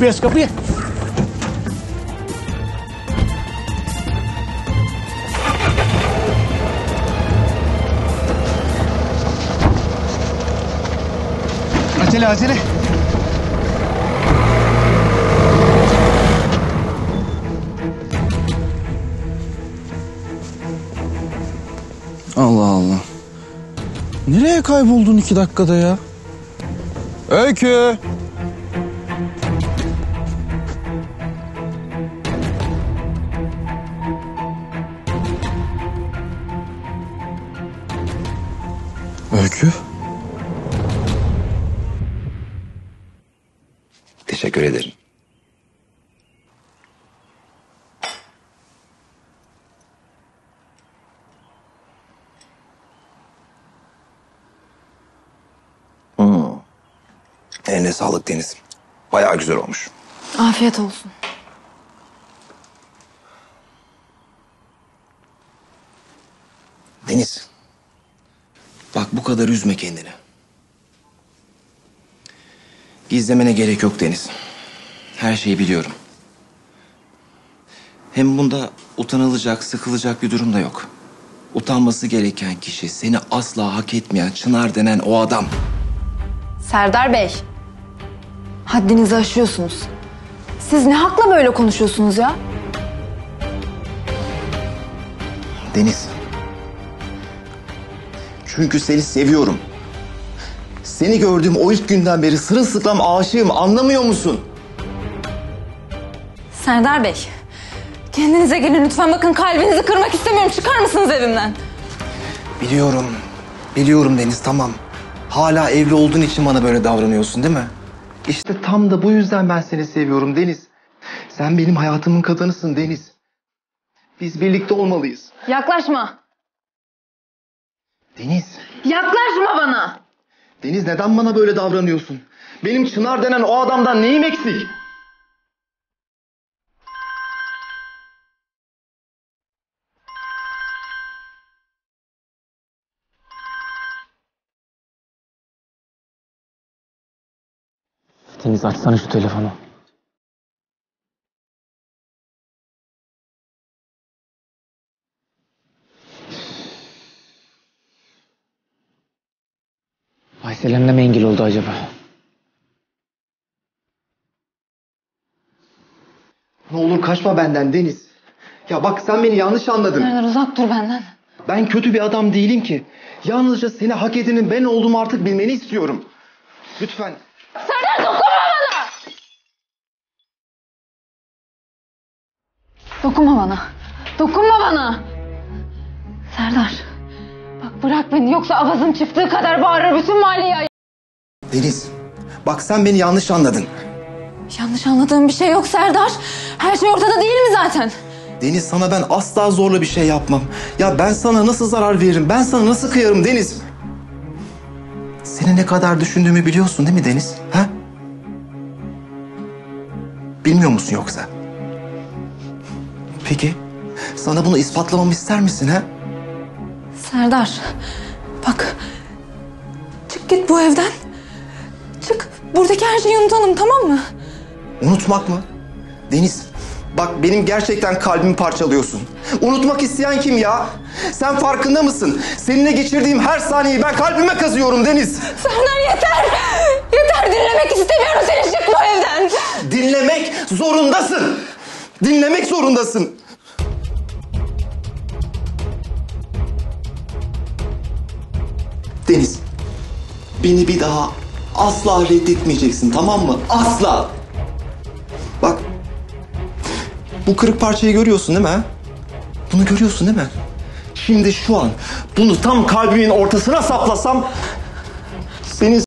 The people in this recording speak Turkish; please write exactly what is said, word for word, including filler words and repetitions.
Kapıyı aç, kapıyı. Acele acele. Allah Allah. Nereye kayboldun iki dakikada ya? Öykü. Öykü. Teşekkür ederim. Hmm. Eline sağlık Deniz. Bayağı güzel olmuş. Afiyet olsun. Deniz. Bak bu kadar üzme kendini. Gizlemene gerek yok Deniz. Her şeyi biliyorum. Hem bunda utanılacak, sıkılacak bir durum da yok. Utanması gereken kişi seni asla hak etmeyen Çınar denen o adam. Serdar Bey, haddinizi aşıyorsunuz. Siz ne hakla böyle konuşuyorsunuz ya? Deniz. Çünkü seni seviyorum. Seni gördüğüm o ilk günden beri sırılsıklam aşığım, anlamıyor musun? Serdar Bey, kendinize gelin lütfen, bakın kalbinizi kırmak istemiyorum. Çıkar mısınız evimden? Biliyorum, biliyorum Deniz, tamam. Hala evli olduğun için bana böyle davranıyorsun değil mi? İşte tam da bu yüzden ben seni seviyorum Deniz. Sen benim hayatımın kadınısın Deniz. Biz birlikte olmalıyız. Yaklaşma. Deniz. Yaklaşma bana. Deniz, neden bana böyle davranıyorsun? Benim Çınar denen o adamdan neyim eksik? Deniz, açsana şu telefonu. Selen'le mi engel oldu acaba? Ne olur kaçma benden Deniz. Ya bak, sen beni yanlış anladın. Serdar, uzak dur benden. Ben kötü bir adam değilim ki. Yalnızca seni hak edenin ben olduğumu artık bilmeni istiyorum. Lütfen. Serdar, dokunma bana! Dokunma bana. Dokunma bana! Serdar. Bırak beni, yoksa avazım çıktığı kadar bağırır bütün mahalleye. Deniz, bak sen beni yanlış anladın. Yanlış anladığım bir şey yok Serdar. Her şey ortada değil mi zaten? Deniz, sana ben asla zorla bir şey yapmam. Ya ben sana nasıl zarar veririm? Ben sana nasıl kıyarım Deniz? Seni ne kadar düşündüğümü biliyorsun değil mi Deniz? Ha? Bilmiyor musun yoksa? Peki, sana bunu ispatlamamı ister misin ha? Serdar, bak, çık git bu evden. Çık, buradaki her şeyi unutalım, tamam mı? Unutmak mı? Deniz, bak benim gerçekten kalbimi parçalıyorsun. Unutmak isteyen kim ya? Sen farkında mısın? Seninle geçirdiğim her saniyeyi ben kalbime kazıyorum Deniz. Serdar yeter! Yeter, dinlemek istemiyorum seni, çık bu evden. Dinlemek zorundasın. Dinlemek zorundasın. Deniz, beni bir daha asla reddetmeyeceksin, tamam mı? Asla! Bak, bu kırık parçayı görüyorsun değil mi? He? Bunu görüyorsun değil mi? Şimdi şu an bunu tam kalbimin ortasına saplasam... Seni